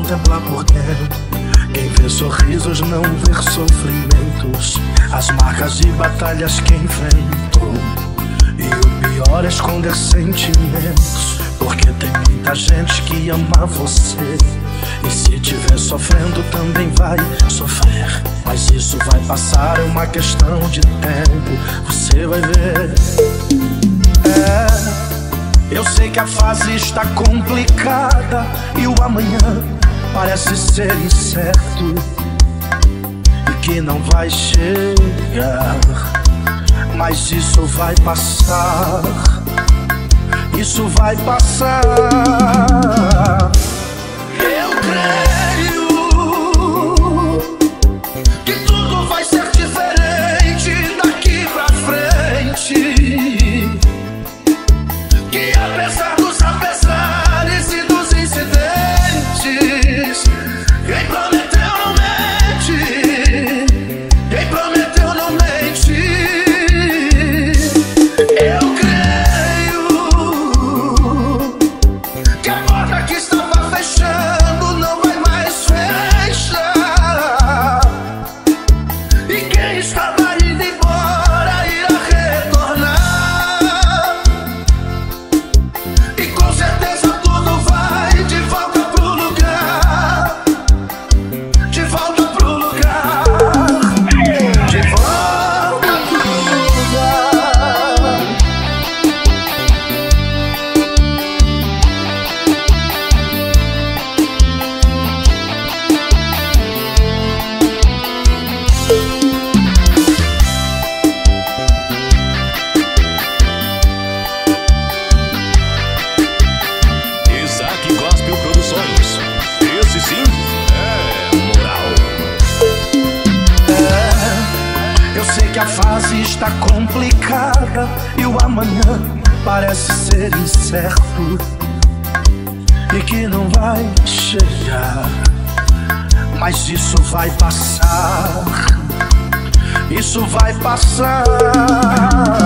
contemplar por dentro. Quem vê sorrisos não vê sofrimentos, as marcas e batalhas que enfrentou. E o pior é esconder sentimentos, porque tem muita gente que ama você, e se tiver sofrendo também vai sofrer. Mas isso vai passar, é uma questão de tempo, você vai ver. Eu sei que a fase está complicada e o amanhã parece ser incerto, e que não vai chegar, mas isso vai passar. Isso vai passar. Eu creio que tudo vai ser diferente daqui pra frente, que apesar dos apesares e dos incidentes, quem prometeu não mente, quem prometeu não mente. Eu creio que a porta que estava fechando não vai mais fechar, e quem estava indo embora irá retornar, e com certeza tudo vai de volta pro lugar, de volta pro lugar, de volta pro lugar. A fase está complicada e o amanhã parece ser incerto, e que não vai chegar, mas isso vai passar. Isso vai passar.